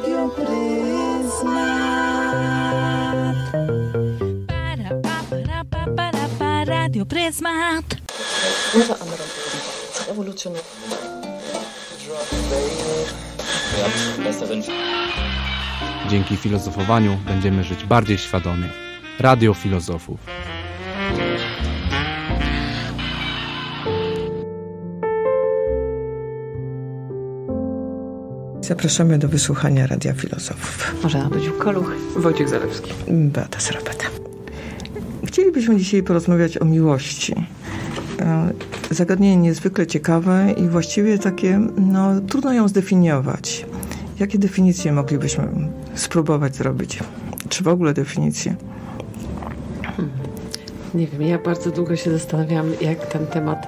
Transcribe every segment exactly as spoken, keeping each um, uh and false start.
Radiu Pryzmat. Para, pa, para, pa, para, pa, Radio Pryzmat. Nowa amerykańska ewolucjonuje. Dzięki filozofowaniu będziemy żyć bardziej świadomie. Radio Filozofów. Zapraszamy do wysłuchania Radia Filozofów. Marzena Dudziuk-Koluch, Wojciech Zalewski, Beata Sarapata. Chcielibyśmy dzisiaj porozmawiać o miłości. Zagadnienie niezwykle ciekawe i właściwie takie, no trudno ją zdefiniować. Jakie definicje moglibyśmy spróbować zrobić? Czy w ogóle definicje? Hmm. Nie wiem, ja bardzo długo się zastanawiałam, jak ten temat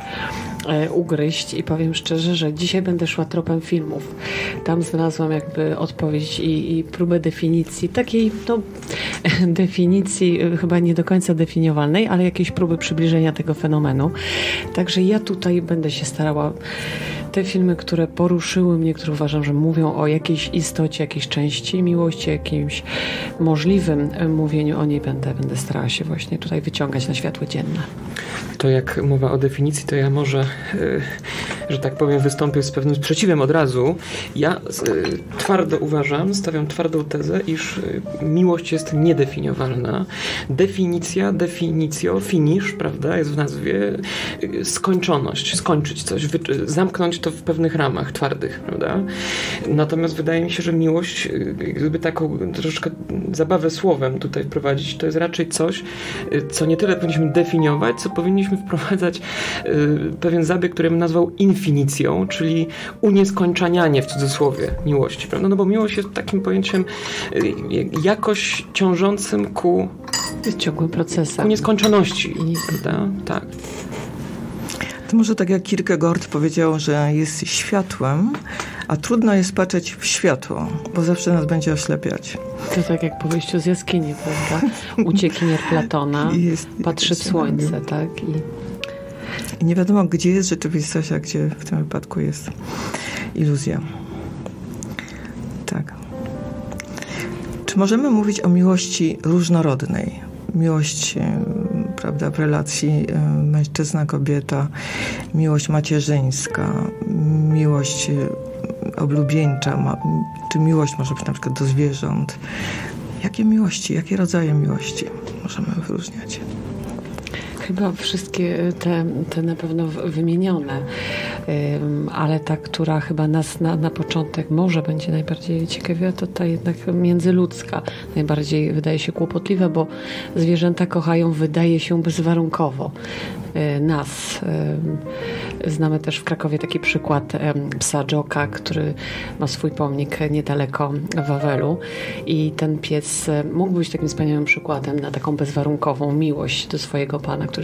ugryźć i powiem szczerze, że dzisiaj będę szła tropem filmów. Tam znalazłam jakby odpowiedź i, i próbę definicji, takiej no, definicji chyba nie do końca definiowalnej, ale jakiejś próby przybliżenia tego fenomenu. Także ja tutaj będę się starała te filmy, które poruszyły mnie, które uważam, że mówią o jakiejś istocie, jakiejś części miłości, jakimś możliwym mówieniu o niej, będę, będę starała się właśnie tutaj wyciągać na światło dzienne. To jak mowa o definicji, to ja może, że tak powiem, wystąpię z pewnym sprzeciwem od razu. Ja twardo uważam, stawiam twardą tezę, iż miłość jest niedefiniowalna. Definicja, definicjo, finish, prawda, jest w nazwie skończoność, skończyć coś, zamknąć to w pewnych ramach twardych, prawda? Natomiast wydaje mi się, że miłość, gdyby taką troszeczkę zabawę słowem tutaj wprowadzić, to jest raczej coś, co nie tyle powinniśmy definiować, co powinniśmy wprowadzać pewien zabieg, który bym nazwał infinicją, czyli unieskończanianie w cudzysłowie miłości, prawda? No bo miłość jest takim pojęciem jakoś ciążącym ku... Jest ciągłym procesem. Ku nieskończoności, prawda? Tak. To może tak jak Kierkegaard powiedział, że jest światłem, a trudno jest patrzeć w światło, bo zawsze nas będzie oślepiać. To tak jak po wyjściu z jaskini, prawda? Uciekinier Platona jest, patrzy w słońce, robił. Tak? I... I nie wiadomo, gdzie jest rzeczywistość, a gdzie w tym wypadku jest iluzja. Tak. Czy możemy mówić o miłości różnorodnej? Miłość, prawda, w relacji mężczyzna-kobieta, miłość macierzyńska, miłość oblubieńcza, czy miłość może być na przykład do zwierząt. Jakie miłości, jakie rodzaje miłości możemy wyróżniać? Chyba wszystkie te, te na pewno wymienione, ale ta, która chyba nas na, na początek może będzie najbardziej ciekawiła, to ta jednak międzyludzka. Najbardziej wydaje się kłopotliwa, bo zwierzęta kochają, wydaje się, bezwarunkowo nas. Znamy też w Krakowie taki przykład psa Joka, który ma swój pomnik niedaleko Wawelu i ten pies mógł być takim wspaniałym przykładem na taką bezwarunkową miłość do swojego pana, który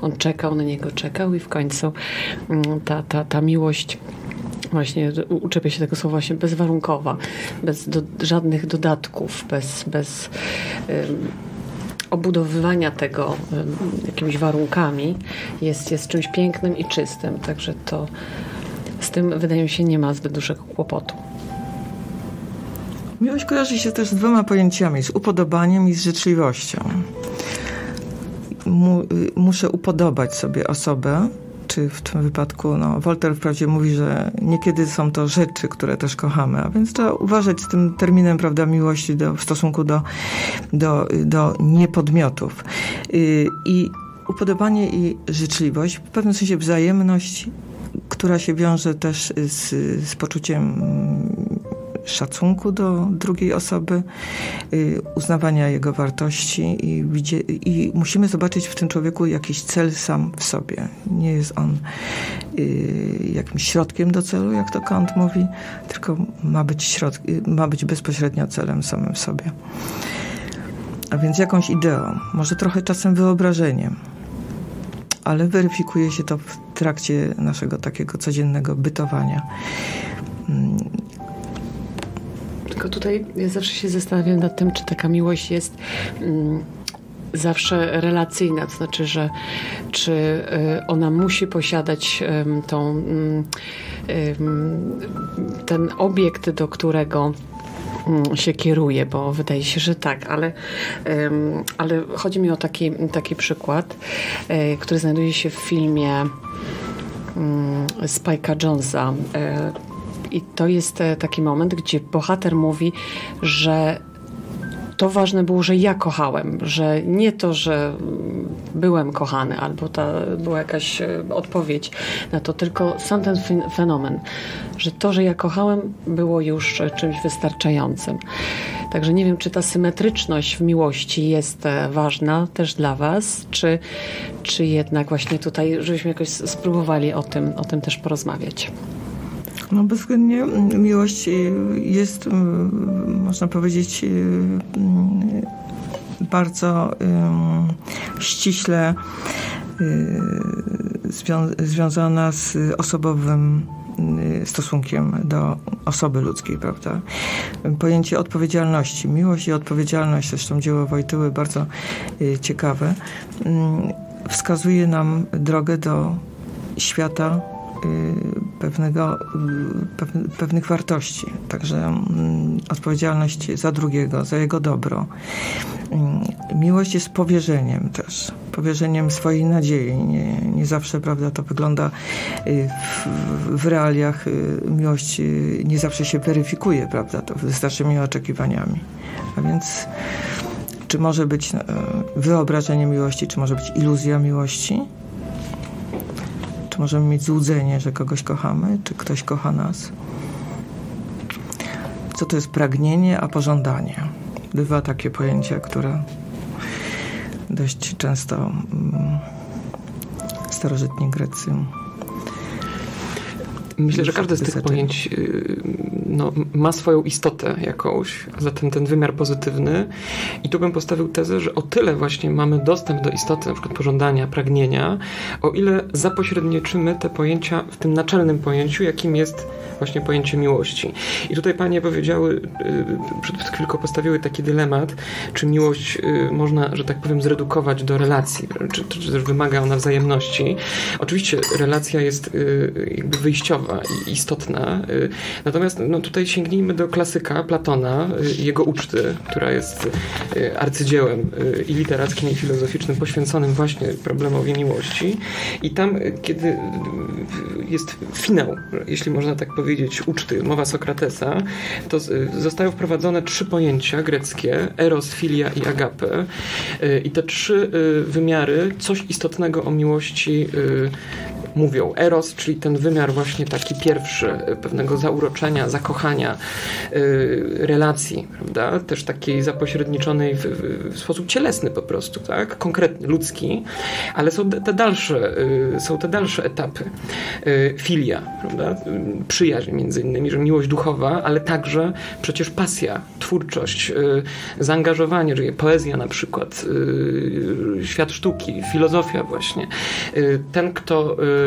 on czekał, na niego czekał i w końcu ta, ta, ta miłość właśnie, uczepię się tego słowa, właśnie bezwarunkowa, bez do, żadnych dodatków, bez... bez ym, obudowywania tego jakimiś warunkami jest, jest czymś pięknym i czystym. Także to z tym, wydaje mi się, nie ma zbyt dużego kłopotu. Miłość kojarzy się też z dwoma pojęciami, z upodobaniem i z życzliwością. Mu, muszę upodobać sobie osobę, czy w tym wypadku, no, Wolter wprawdzie mówi, że niekiedy są to rzeczy, które też kochamy, a więc trzeba uważać z tym terminem, prawda, miłości do, w stosunku do, do, do niepodmiotów. Yy, I upodobanie i życzliwość, w pewnym sensie wzajemność, która się wiąże też z, z poczuciem szacunku do drugiej osoby, yy, uznawania jego wartości i, widzie, i musimy zobaczyć w tym człowieku jakiś cel sam w sobie. Nie jest on yy, jakimś środkiem do celu, jak to Kant mówi, tylko ma być, środ, yy, ma być bezpośrednio celem samym w sobie. A więc jakąś ideą, może trochę czasem wyobrażeniem, ale weryfikuje się to w trakcie naszego takiego codziennego bytowania. Yy. Tylko tutaj ja zawsze się zastanawiam nad tym, czy taka miłość jest mm, zawsze relacyjna, to znaczy, że czy y, ona musi posiadać y, tą, y, y, ten obiekt, do którego się kieruje, bo wydaje się, że tak, ale, ale chodzi mi o taki, taki przykład, który znajduje się w filmie Spike'a Jonesa. I to jest taki moment, gdzie bohater mówi, że to ważne było, że ja kochałem, że nie to, że byłem kochany, albo ta była jakaś odpowiedź na to, tylko sam ten fenomen, że to, że ja kochałem, było już czymś wystarczającym. Także nie wiem, czy ta symetryczność w miłości jest ważna też dla was, czy, czy jednak właśnie tutaj, żebyśmy jakoś spróbowali o tym, o tym też porozmawiać. No bezwzględnie miłość jest, można powiedzieć, bardzo ściśle związana z osobowym stosunkiem do osoby ludzkiej, prawda? Pojęcie odpowiedzialności, miłość i odpowiedzialność, zresztą dzieło Wojtyły bardzo ciekawe, wskazuje nam drogę do świata Pewnego, pewnych wartości. Także odpowiedzialność za drugiego, za jego dobro. Miłość jest powierzeniem też. Powierzeniem swojej nadziei. Nie, nie zawsze, prawda, to wygląda w, w realiach. Miłość nie zawsze się weryfikuje, prawda, to z naszymi oczekiwaniami. A więc czy może być wyobrażenie miłości, czy może być iluzja miłości? Możemy mieć złudzenie, że kogoś kochamy, czy ktoś kocha nas. Co to jest pragnienie, a pożądanie? Dwa takie pojęcia, które dość często um, starożytni Grecy. Myślę, że każde z tych pojęć no, ma swoją istotę jakąś, a zatem ten wymiar pozytywny. I tu bym postawił tezę, że o tyle właśnie mamy dostęp do istoty, na przykład pożądania, pragnienia, o ile zapośredniczymy te pojęcia w tym naczelnym pojęciu, jakim jest właśnie pojęcie miłości. I tutaj panie powiedziały, przed chwilką postawiły taki dylemat, czy miłość można, że tak powiem, zredukować do relacji, czy, czy też wymaga ona wzajemności. Oczywiście relacja jest jakby wyjściowa i istotna. Natomiast no, tutaj sięgnijmy do klasyka Platona, jego Uczty, która jest arcydziełem i literackim, i filozoficznym poświęconym właśnie problemowi miłości. I tam, kiedy jest finał, jeśli można tak powiedzieć, Uczty, mowa Sokratesa, to zostają wprowadzone trzy pojęcia greckie, eros, filia i agape. I te trzy wymiary coś istotnego o miłości mówią. Eros, czyli ten wymiar właśnie taki pierwszy, pewnego zauroczenia, zakochania, yy, relacji, prawda? Też takiej zapośredniczonej w, w sposób cielesny po prostu, tak? Konkretny, ludzki, ale są te dalsze, yy, są te dalsze etapy. Yy, filia, prawda? Yy, przyjaźń między innymi, że miłość duchowa, ale także przecież pasja, twórczość, yy, zaangażowanie, czyli poezja na przykład, yy, świat sztuki, filozofia właśnie. Yy, ten, kto yy,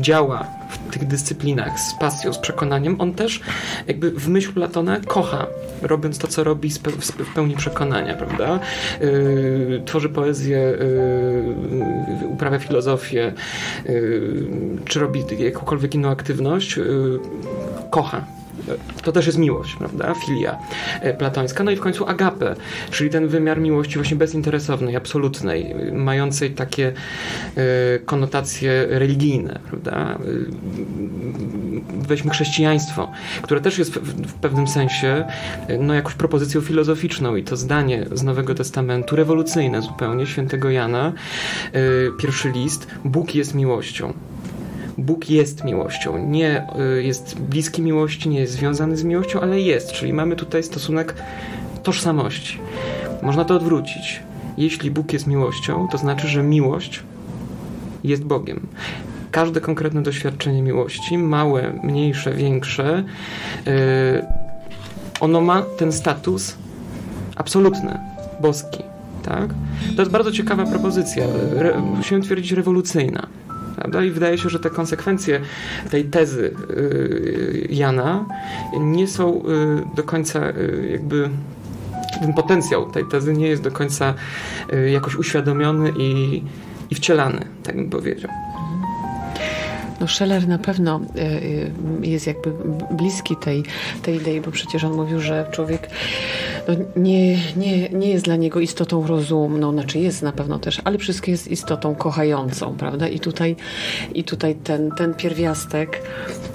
działa w tych dyscyplinach z pasją, z przekonaniem, on też jakby w myśl Platona kocha, robiąc to, co robi z pe- z pe- w pełni przekonania, prawda? Yy, tworzy poezję, yy, uprawia filozofię, yy, czy robi jakąkolwiek inną aktywność, yy, kocha. To też jest miłość, prawda? Filia platońska. No i w końcu agape, czyli ten wymiar miłości właśnie bezinteresownej, absolutnej, mającej takie y, konotacje religijne, prawda? Weźmy chrześcijaństwo, które też jest w, w pewnym sensie no, jakąś propozycją filozoficzną i to zdanie z Nowego Testamentu, rewolucyjne zupełnie, świętego Jana, y, pierwszy list, Bóg jest miłością. Bóg jest miłością, nie jest bliski miłości, nie jest związany z miłością, ale jest, czyli mamy tutaj stosunek tożsamości. Można to odwrócić. Jeśli Bóg jest miłością, to znaczy, że miłość jest Bogiem. Każde konkretne doświadczenie miłości, małe, mniejsze, większe, ono ma ten status absolutny, boski. Tak? To jest bardzo ciekawa propozycja, re- musimy twierdzić rewolucyjna. I wydaje się, że te konsekwencje tej tezy Jana nie są do końca jakby... Ten potencjał tej tezy nie jest do końca jakoś uświadomiony i, i wcielany, tak bym powiedział. No Scheler na pewno jest jakby bliski tej, tej idei, bo przecież on mówił, że człowiek no nie, nie, nie jest dla niego istotą rozumną, znaczy jest na pewno też, ale wszystko jest istotą kochającą, prawda? I tutaj, i tutaj ten, ten pierwiastek,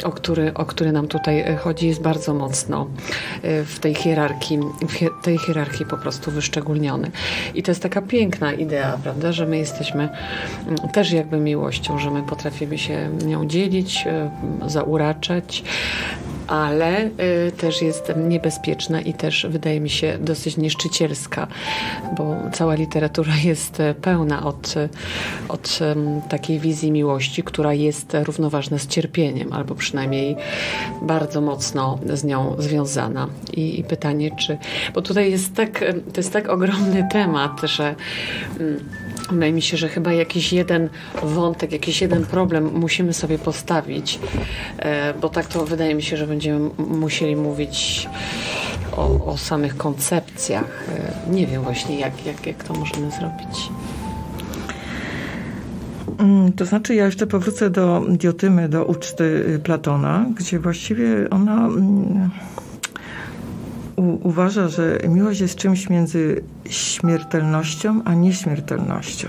o który, o który nam tutaj chodzi, jest bardzo mocno w tej hierarchii, w tej hierarchii po prostu wyszczególniony. I to jest taka piękna idea, prawda? Że my jesteśmy też jakby miłością, że my potrafimy się nią dzielić, zauraczać, ale też jest niebezpieczna i też wydaje mi się dosyć niszczycielska, bo cała literatura jest pełna od, od takiej wizji miłości, która jest równoważna z cierpieniem, albo przynajmniej bardzo mocno z nią związana. I, i pytanie, czy... Bo tutaj jest tak, to jest tak ogromny temat, że... Wydaje mi się, że chyba jakiś jeden wątek, jakiś jeden problem musimy sobie postawić, bo tak to wydaje mi się, że będziemy musieli mówić o, o samych koncepcjach. Nie wiem właśnie, jak, jak, jak to możemy zrobić. To znaczy, ja jeszcze powrócę do Diotymy, do uczty Platona, gdzie właściwie ona uważa, że miłość jest czymś między śmiertelnością a nieśmiertelnością.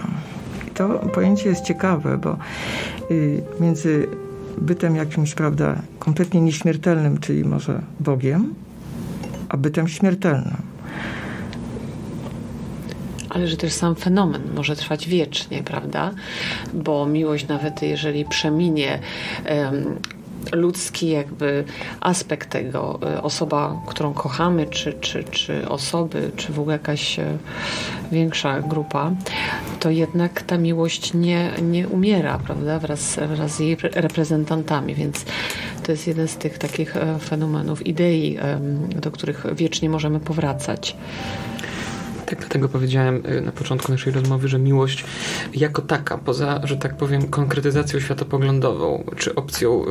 I to pojęcie jest ciekawe, bo między bytem jakimś, prawda, kompletnie nieśmiertelnym, czyli może Bogiem, a bytem śmiertelnym. Ale że też sam fenomen może trwać wiecznie, prawda? Bo miłość nawet jeżeli przeminie um, ludzki jakby aspekt tego, osoba, którą kochamy, czy, czy, czy osoby, czy w ogóle jakaś większa grupa, to jednak ta miłość nie, nie umiera, prawda, wraz, wraz z jej reprezentantami, więc to jest jeden z tych takich fenomenów, idei, do których wiecznie możemy powracać. Tak, dlatego powiedziałem na początku naszej rozmowy, że miłość jako taka, poza, że tak powiem, konkretyzacją światopoglądową, czy opcją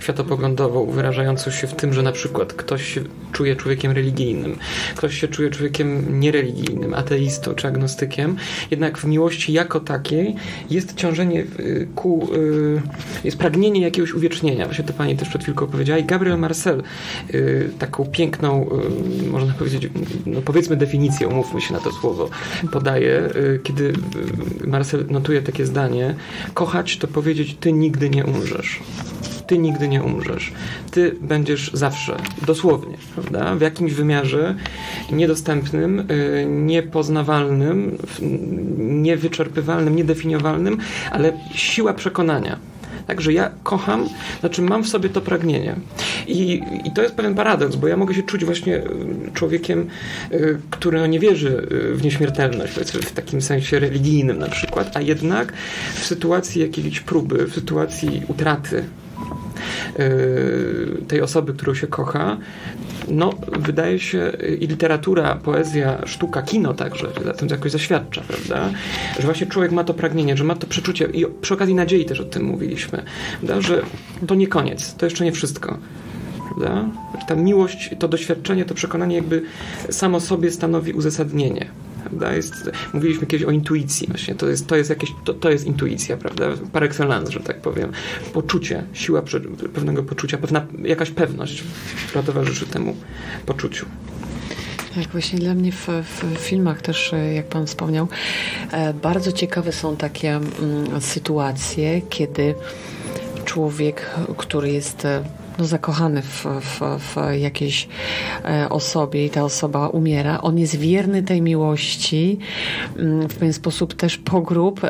światopoglądową wyrażającą się w tym, że na przykład ktoś się czuje człowiekiem religijnym, ktoś się czuje człowiekiem niereligijnym, ateistą czy agnostykiem, jednak w miłości jako takiej jest ciążenie ku, jest pragnienie jakiegoś uwiecznienia. Właśnie to pani też przed chwilką powiedziała i Gabriel Marcel taką piękną, można powiedzieć, no powiedzmy definicję, umówmy się na to słowo, podaje, kiedy Marcel notuje takie zdanie: kochać to powiedzieć, ty nigdy nie umrzesz. Ty nigdy nie umrzesz. Ty będziesz zawsze, dosłownie, prawda? W jakimś wymiarze niedostępnym, niepoznawalnym, niewyczerpywalnym, niedefiniowalnym, ale siła przekonania. Także ja kocham, znaczy mam w sobie to pragnienie. I, I to jest pewien paradoks, bo ja mogę się czuć właśnie człowiekiem, który nie wierzy w nieśmiertelność, w takim sensie religijnym na przykład, a jednak w sytuacji jakiejś próby, w sytuacji utraty tej osoby, którą się kocha, no wydaje się i literatura, poezja, sztuka, kino także za tym jakoś zaświadcza, prawda? Że właśnie człowiek ma to pragnienie, że ma to przeczucie i przy okazji nadziei też o tym mówiliśmy, prawda? Że to nie koniec, to jeszcze nie wszystko. Prawda? Ta miłość, to doświadczenie, to przekonanie jakby samo sobie stanowi uzasadnienie. Jest, mówiliśmy kiedyś o intuicji właśnie, to jest, to jest, jakieś, to, to jest intuicja, prawda, par excellence, że tak powiem, poczucie, siła prze, pewnego poczucia, pewna, jakaś pewność, która towarzyszy temu poczuciu. Tak, właśnie dla mnie w, w filmach też, jak pan wspomniał, bardzo ciekawe są takie mm, sytuacje, kiedy człowiek, który jest no zakochany w, w, w jakiejś osobie i ta osoba umiera. On jest wierny tej miłości, w pewien sposób też pogrób,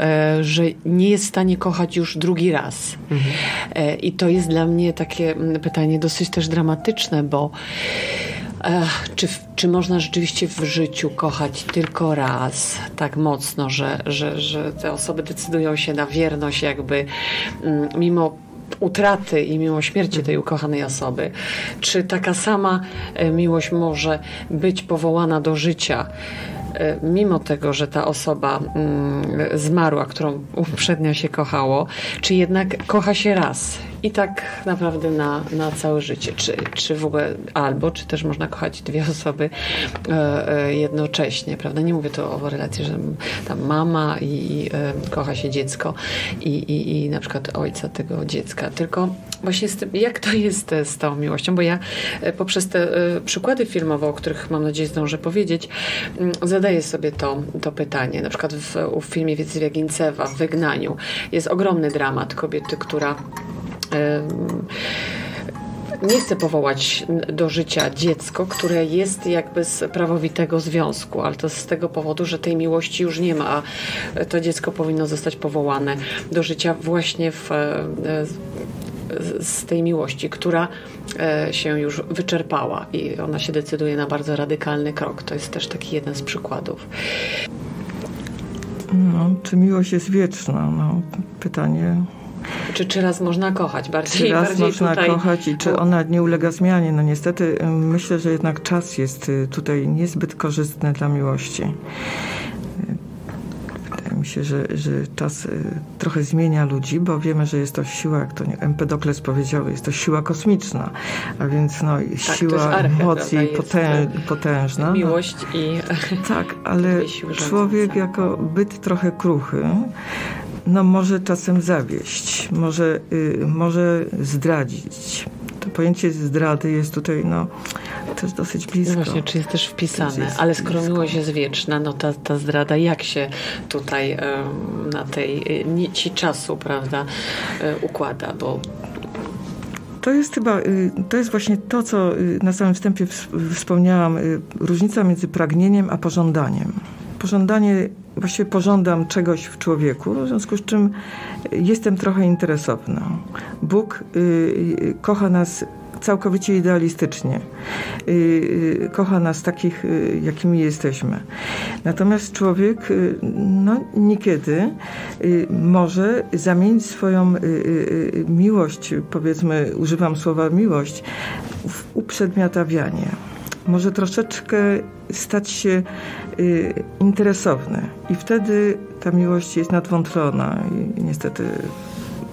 że nie jest w stanie kochać już drugi raz. Mhm. I to jest dla mnie takie pytanie dosyć też dramatyczne, bo czy, czy można rzeczywiście w życiu kochać tylko raz tak mocno, że, że, że te osoby decydują się na wierność jakby mimo utraty i mimo śmierci tej ukochanej osoby. Czy taka sama miłość może być powołana do życia, mimo tego, że ta osoba zmarła, którą uprzednio się kochało, czy jednak kocha się raz I tak naprawdę na, na całe życie. Czy, czy w ogóle albo, czy też można kochać dwie osoby e, jednocześnie, prawda? Nie mówię tu o relacji, że tam mama i, i e, kocha się dziecko i, i, i na przykład ojca tego dziecka. Tylko właśnie z tym, jak to jest z tą miłością? Bo ja poprzez te e, przykłady filmowe, o których mam nadzieję zdążę powiedzieć, m, zadaję sobie to, to pytanie. Na przykład w, w filmie Wojciecha Gincewa, w Wygnaniu, jest ogromny dramat kobiety, która nie chce powołać do życia dziecko, które jest jakby z prawowitego związku, ale to z tego powodu, że tej miłości już nie ma, a to dziecko powinno zostać powołane do życia właśnie w, z tej miłości, która się już wyczerpała i ona się decyduje na bardzo radykalny krok. To jest też taki jeden z przykładów. No, czy miłość jest wieczna? No, pytanie... Czy, czy raz można kochać? Bardziej, czy raz bardziej można tutaj... kochać i czy ona nie ulega zmianie? No niestety myślę, że jednak czas jest tutaj niezbyt korzystny dla miłości. Wydaje mi się, że, że czas trochę zmienia ludzi, bo wiemy, że jest to siła, jak to Empedokles powiedział, jest to siła kosmiczna, a więc no, tak, siła emocji potęż, potężna. Miłość no. i... Tak, ale człowiek jako byt trochę kruchy, no może czasem zawieść, może, y, może zdradzić. To pojęcie zdrady jest tutaj no, też dosyć blisko. No właśnie, czy jest też wpisane, też jest ale skoro miłość jest wieczna, no ta, ta zdrada jak się tutaj y, na tej y, nici czasu, prawda, y, układa, bo... To jest chyba, to jest właśnie to, co na samym wstępie wspomniałam, różnica między pragnieniem a pożądaniem. Pożądanie, właściwie pożądam czegoś w człowieku, w związku z czym jestem trochę interesowna. Bóg y, kocha nas całkowicie idealistycznie. Y, y, kocha nas takich, y, jakimi jesteśmy. Natomiast człowiek y, no, niekiedy y, może zamienić swoją y, y, miłość, powiedzmy, używam słowa miłość, w uprzedmiotawianie. Może troszeczkę stać się y, interesowny i wtedy ta miłość jest nadwątlona i niestety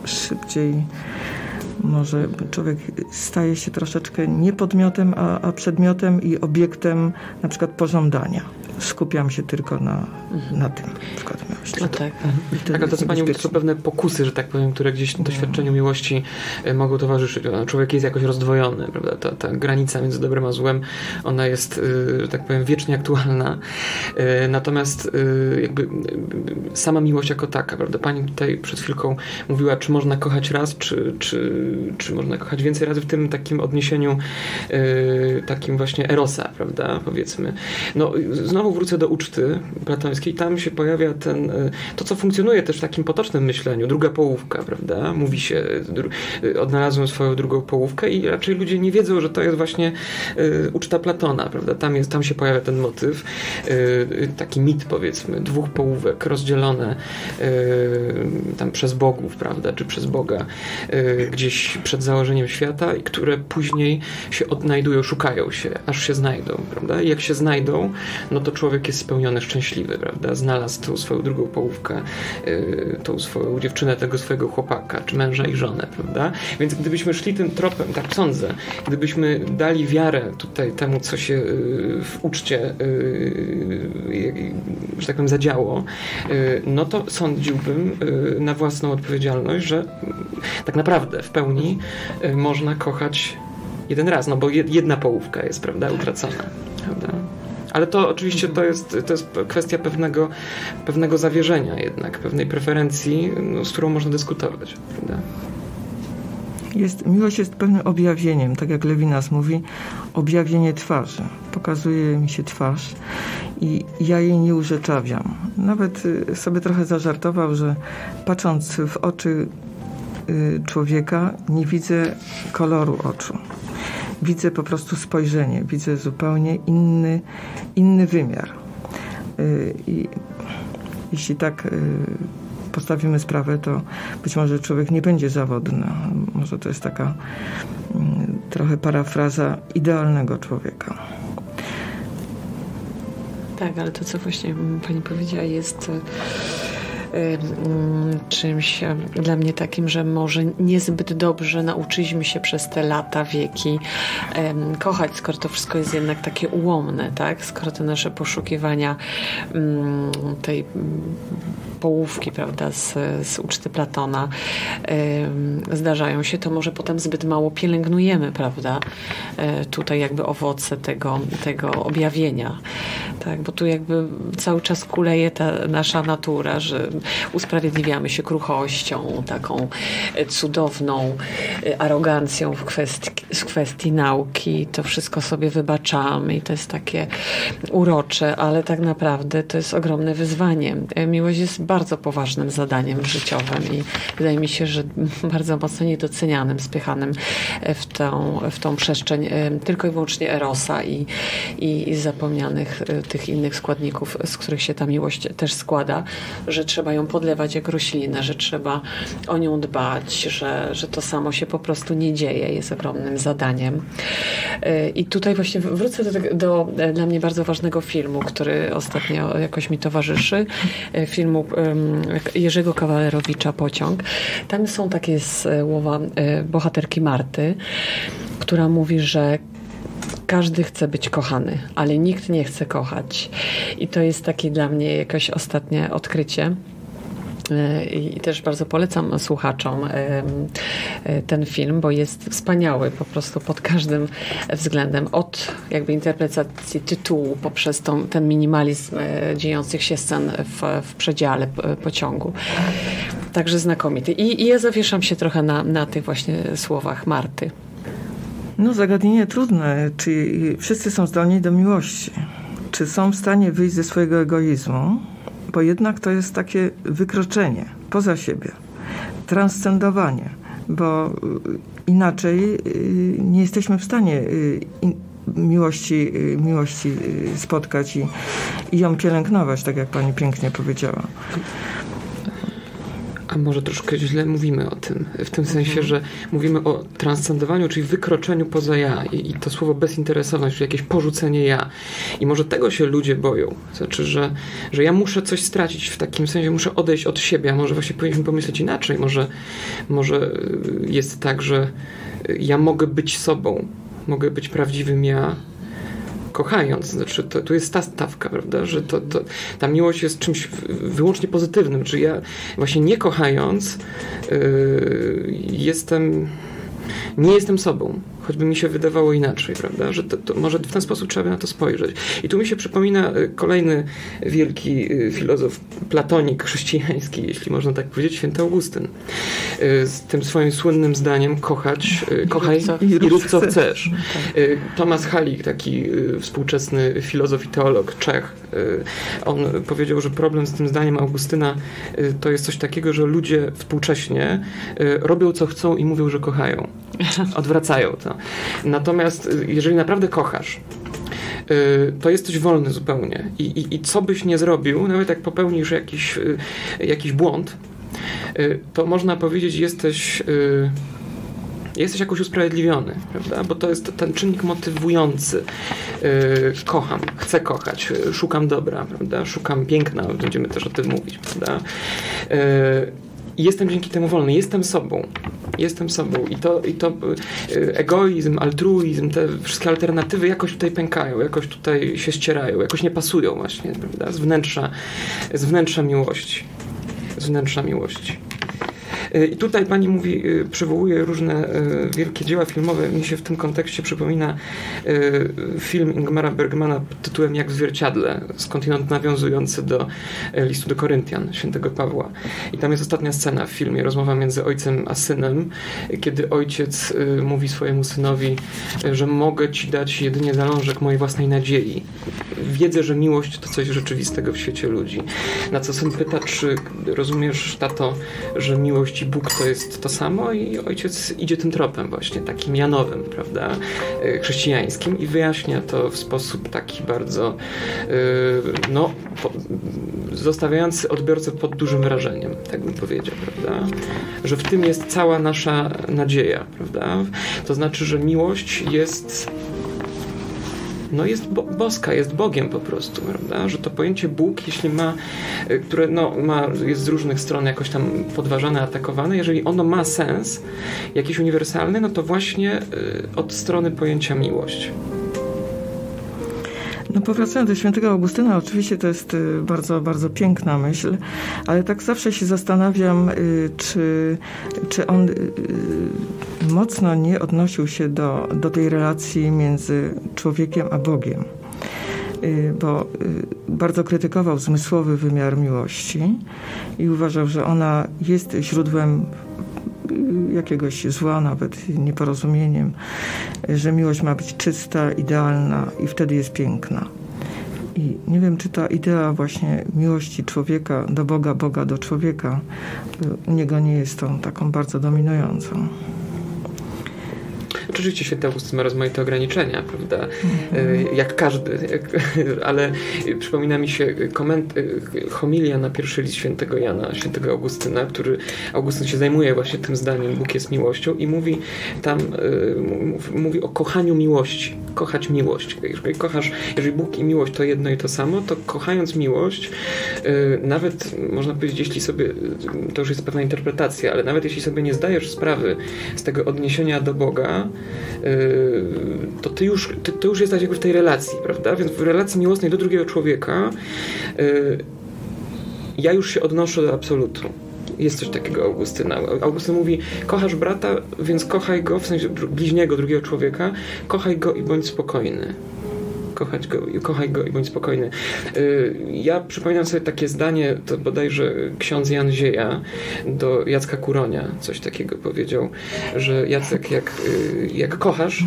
szybciej może człowiek staje się troszeczkę nie podmiotem, a, a przedmiotem i obiektem na przykład pożądania. Skupiam się tylko na, na tym, na przykład miłości. No tak. Tak, ale to co pani mówi, to są pewne pokusy, że tak powiem, które gdzieś doświadczeniu miłości mogą towarzyszyć. Człowiek jest jakoś rozdwojony, prawda? Ta, ta granica między dobrem a złem, ona jest, że tak powiem, wiecznie aktualna. Natomiast jakby sama miłość jako taka, prawda? Pani tutaj przed chwilką mówiła, czy można kochać raz, czy, czy, czy można kochać więcej razy w tym takim odniesieniu takim właśnie erosa, prawda? Powiedzmy. No, znowu wrócę do uczty platońskiej. Tam się pojawia ten, to co funkcjonuje też w takim potocznym myśleniu, druga połówka, prawda? Mówi się, dru, odnalazłem swoją drugą połówkę i raczej ludzie nie wiedzą, że to jest właśnie y, uczta Platona, prawda? Tam, jest, tam się pojawia ten motyw, y, taki mit, powiedzmy, dwóch połówek rozdzielone y, tam przez bogów, prawda? Czy przez Boga y, gdzieś przed założeniem świata i które później się odnajdują, szukają się, aż się znajdą, prawda? I jak się znajdą, no to człowiek jest spełniony, szczęśliwy, prawda? Znalazł tą swoją drugą połówkę, yy, tą swoją dziewczynę, tego swojego chłopaka, czy męża i żonę, prawda? Więc gdybyśmy szli tym tropem, tak sądzę, gdybyśmy dali wiarę tutaj temu, co się yy, w uczcie, yy, że tak powiem, zadziało, yy, no to sądziłbym yy, na własną odpowiedzialność, że yy, tak naprawdę w pełni yy, można kochać jeden raz, no bo jedna połówka jest, prawda, utracona, prawda? Ale to oczywiście to jest, to jest kwestia pewnego, pewnego zawierzenia jednak, pewnej preferencji, no, z którą można dyskutować. Prawda? Jest, miłość jest pewnym objawieniem, tak jak Lewinas mówi, objawienie twarzy. Pokazuje mi się twarz i ja jej nie urzeczawiam. Nawet sobie trochę zażartował, że patrząc w oczy człowieka nie widzę koloru oczu. Widzę po prostu spojrzenie, widzę zupełnie inny, inny wymiar. I jeśli tak postawimy sprawę, to być może człowiek nie będzie zawodny. Może to jest taka trochę parafraza idealnego człowieka. Tak, ale to, co właśnie pani powiedziała, jest czymś dla mnie takim, że może niezbyt dobrze nauczyliśmy się przez te lata, wieki kochać, skoro to wszystko jest jednak takie ułomne, tak? Skoro te nasze poszukiwania tej połówki, prawda, z, z uczty Platona zdarzają się, to może potem zbyt mało pielęgnujemy, prawda, tutaj jakby owoce tego, tego objawienia, tak? Bo tu jakby cały czas kuleje ta nasza natura, że usprawiedliwiamy się kruchością, taką cudowną arogancją w kwestii, w kwestii nauki, to wszystko sobie wybaczamy i to jest takie urocze, ale tak naprawdę to jest ogromne wyzwanie. Miłość jest bardzo poważnym zadaniem życiowym i wydaje mi się, że bardzo mocno niedocenianym, spychanym w tą, w tą przestrzeń tylko i wyłącznie erosa i, i, i zapomnianych tych innych składników, z których się ta miłość też składa, że trzeba ją podlewać jak roślinę, że trzeba o nią dbać, że, że to samo się po prostu nie dzieje, jest ogromnym zadaniem. I tutaj właśnie wrócę do, do, do dla mnie bardzo ważnego filmu, który ostatnio jakoś mi towarzyszy, filmu Jerzego Kawalerowicza Pociąg. Tam są takie słowa bohaterki Marty, która mówi, że każdy chce być kochany, ale nikt nie chce kochać. I to jest takie dla mnie jakoś ostatnie odkrycie. I też bardzo polecam słuchaczom ten film, bo jest wspaniały po prostu pod każdym względem, od jakby interpretacji tytułu poprzez tą, ten minimalizm dziejących się scen w, w przedziale pociągu. Także znakomity. I, i ja zawieszam się trochę na, na tych właśnie słowach Marty. No, zagadnienie trudne. Czy wszyscy są zdolni do miłości? Czy są w stanie wyjść ze swojego egoizmu? Bo jednak to jest takie wykroczenie poza siebie, transcendowanie, bo inaczej nie jesteśmy w stanie miłości, miłości spotkać i, i ją pielęgnować, tak jak pani pięknie powiedziała. A może troszkę źle mówimy o tym, w tym sensie, że mówimy o transcendowaniu, czyli wykroczeniu poza ja i, i to słowo bezinteresowność, czyli jakieś porzucenie ja. I może tego się ludzie boją, znaczy, że, że ja muszę coś stracić, w takim sensie muszę odejść od siebie, a może właśnie powinniśmy pomyśleć inaczej, może, może jest tak, że ja mogę być sobą, mogę być prawdziwym ja, kochając, znaczy to, tu jest ta stawka, prawda, że to, to, ta miłość jest czymś wyłącznie pozytywnym, czyli ja właśnie nie kochając yy, jestem, nie jestem sobą, choćby mi się wydawało inaczej, prawda, że to, to może w ten sposób trzeba by na to spojrzeć. I tu mi się przypomina kolejny wielki filozof, platonik chrześcijański, jeśli można tak powiedzieć, święty Augustyn, z tym swoim słynnym zdaniem kochać, kochaj i rób co chcesz. Tomasz Halik, taki współczesny filozof i teolog Czech, on powiedział, że problem z tym zdaniem Augustyna to jest coś takiego, że ludzie współcześnie robią co chcą i mówią, że kochają. Odwracają to. Natomiast jeżeli naprawdę kochasz, to jesteś wolny zupełnie. I, i, i co byś nie zrobił, nawet jak popełnisz jakiś, jakiś błąd, to można powiedzieć, jesteś... jesteś jakoś usprawiedliwiony, prawda? Bo to jest ten czynnik motywujący. Yy, kocham, chcę kochać, szukam dobra, prawda? Szukam piękna, będziemy też o tym mówić, prawda? Yy, jestem dzięki temu wolny, jestem sobą. Jestem sobą. I to, i to egoizm, altruizm, te wszystkie alternatywy jakoś tutaj pękają, jakoś tutaj się ścierają, jakoś nie pasują właśnie, prawda? Z wnętrza, z wnętrza miłości. Z wnętrza miłości. I tutaj pani mówi, przywołuje różne wielkie dzieła filmowe. Mi się w tym kontekście przypomina film Ingmara Bergmana pod tytułem Jak w zwierciadle, skądinąd nawiązujący do listu do Koryntian, Świętego Pawła. I tam jest ostatnia scena w filmie, rozmowa między ojcem a synem, kiedy ojciec mówi swojemu synowi, że mogę ci dać jedynie zalążek mojej własnej nadziei. Wiedzę, że miłość to coś rzeczywistego w świecie ludzi. Na co syn pyta, czy rozumiesz, tato, że miłość Bóg to jest to samo, i ojciec idzie tym tropem właśnie, takim janowym, prawda, chrześcijańskim, i wyjaśnia to w sposób taki bardzo yy, no, po, zostawiający odbiorcę pod dużym wrażeniem, tak bym powiedział, prawda, że w tym jest cała nasza nadzieja, prawda, to znaczy, że miłość jest no jest bo boska, jest Bogiem po prostu, prawda? Że to pojęcie Bóg, jeśli ma, które no, ma, jest z różnych stron jakoś tam podważane, atakowane, jeżeli ono ma sens jakiś uniwersalny, no to właśnie y, od strony pojęcia miłość. No, powracając do Świętego Augustyna, oczywiście to jest bardzo, bardzo piękna myśl, ale tak zawsze się zastanawiam, czy, czy on mocno nie odnosił się do, do tej relacji między człowiekiem a Bogiem, bo bardzo krytykował zmysłowy wymiar miłości i uważał, że ona jest źródłem jakiegoś zła, nawet nieporozumieniem, że miłość ma być czysta, idealna i wtedy jest piękna. I nie wiem, czy ta idea właśnie miłości człowieka do Boga, Boga do człowieka u niego nie jest tą taką bardzo dominującą. Oczywiście Święty Augustyn ma rozmaite ograniczenia, prawda? Mm-hmm. Jak każdy, jak, ale przypomina mi się koment, homilia na pierwszy list Świętego Jana, Świętego Augustyna, który Augustyn się zajmuje właśnie tym zdaniem, Bóg jest miłością, i mówi tam, mówi o kochaniu miłości, kochać miłość. Jeżeli kochasz, jeżeli Bóg i miłość to jedno i to samo, to kochając miłość, nawet można powiedzieć, jeśli sobie, to już jest pewna interpretacja, ale nawet jeśli sobie nie zdajesz sprawy z tego odniesienia do Boga, to ty już, ty, to już jesteś jakby w tej relacji, prawda? Więc w relacji miłosnej do drugiego człowieka yy, ja już się odnoszę do absolutu. Jest coś takiego Augustyna. Augustyn mówi, kochasz brata, więc kochaj go, w sensie bliźniego, drugiego człowieka, kochaj go i bądź spokojny. Kochać go, kochaj go i bądź spokojny. Ja przypominam sobie takie zdanie, to bodajże ksiądz Jan Zieja do Jacka Kuronia coś takiego powiedział, że Jacek, jak, jak kochasz,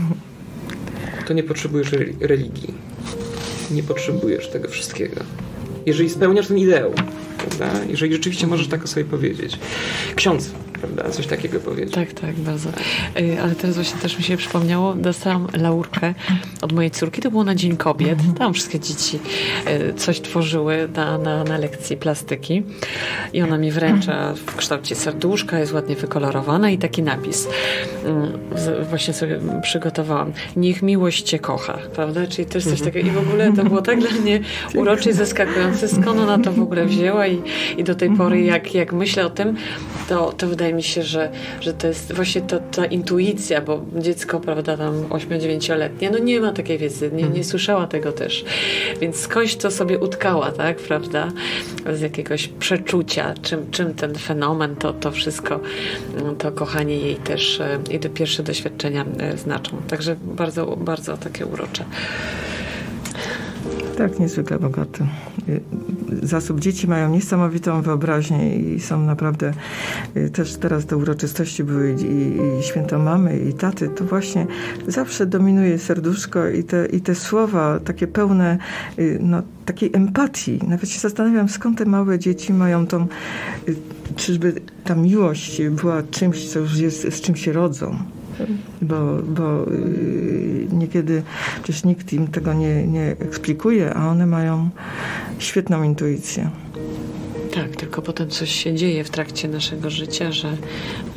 to nie potrzebujesz religii. Nie potrzebujesz tego wszystkiego. Jeżeli spełniasz ten ideał, prawda? Jeżeli rzeczywiście możesz tak sobie powiedzieć. Ksiądz, prawda? Coś takiego powiedzieć. Tak, tak, bardzo. Ale teraz właśnie też mi się przypomniało, dostałam laurkę od mojej córki, to było na Dzień Kobiet. Tam wszystkie dzieci coś tworzyły na, na, na lekcji plastyki i ona mi wręcza w kształcie serduszka, jest ładnie wykolorowana i taki napis właśnie sobie przygotowałam. Niech miłość cię kocha, prawda? Czyli też coś takiego. I w ogóle to było tak dla mnie urocze i zaskakujące, skąd ona to w ogóle wzięła, i, i do tej pory jak, jak myślę o tym, to, to wydaje mi się, że, że to jest właśnie ta, ta intuicja, bo dziecko, prawda, tam ośmiu-dziewięcioletnie, no nie ma takiej wiedzy, nie, nie słyszała tego też. Więc skądś to sobie utkała, tak, prawda, z jakiegoś przeczucia, czym, czym ten fenomen, to, to wszystko, to kochanie jej też i te pierwsze doświadczenia znaczą. Także bardzo, bardzo takie urocze. Tak, niezwykle bogaty zasób. Dzieci mają niesamowitą wyobraźnię i są naprawdę, też teraz te uroczystości były i, i święta mamy i taty, to właśnie zawsze dominuje serduszko i te, i te słowa takie pełne no, takiej empatii. Nawet się zastanawiam, skąd te małe dzieci mają tą, czyżby ta miłość była czymś, co już jest, z czym się rodzą. Bo, bo niekiedy przecież nikt im tego nie, nie eksplikuje, a one mają świetną intuicję. Tak, tylko potem coś się dzieje w trakcie naszego życia, że,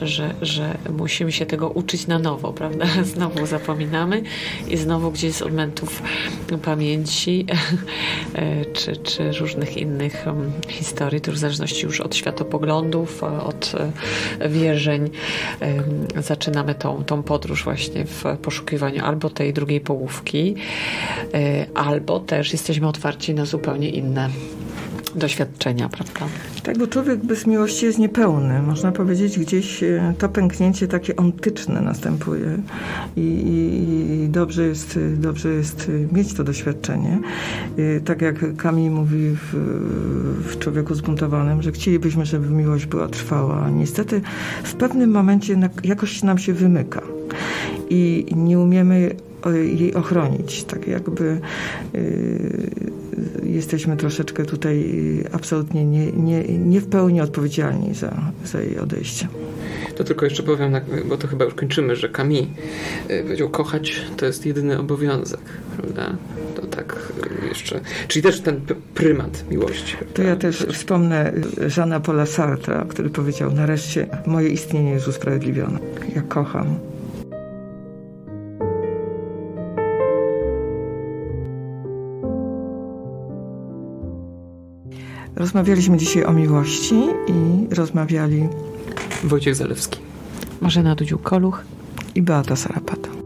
że, że musimy się tego uczyć na nowo, prawda? Znowu zapominamy i znowu gdzieś z elementów pamięci czy, czy różnych innych historii, to w zależności już od światopoglądów, od wierzeń, zaczynamy tą, tą podróż właśnie w poszukiwaniu albo tej drugiej połówki, albo też jesteśmy otwarci na zupełnie inne doświadczenia, prawda? Tak, bo człowiek bez miłości jest niepełny. Można powiedzieć, gdzieś to pęknięcie takie ontyczne następuje i, i, i dobrze jest, dobrze jest mieć to doświadczenie. Tak jak Camus mówi w, w Człowieku zbuntowanym, że chcielibyśmy, żeby miłość była trwała. Niestety w pewnym momencie jakoś nam się wymyka i nie umiemy jej ochronić. Tak jakby y, jesteśmy troszeczkę tutaj absolutnie nie, nie, nie w pełni odpowiedzialni za, za jej odejście. To tylko jeszcze powiem, bo to chyba już kończymy, że Camus powiedział, kochać to jest jedyny obowiązek, prawda? To tak jeszcze. Czyli też ten prymat miłości. Prawda? To ja też wspomnę Jeana Paula Sartra, który powiedział, nareszcie moje istnienie jest usprawiedliwione. Ja kocham. Rozmawialiśmy dzisiaj o miłości i rozmawiali Wojciech Zalewski, Marzena Dudziuk-Koluch i Beata Sarapata.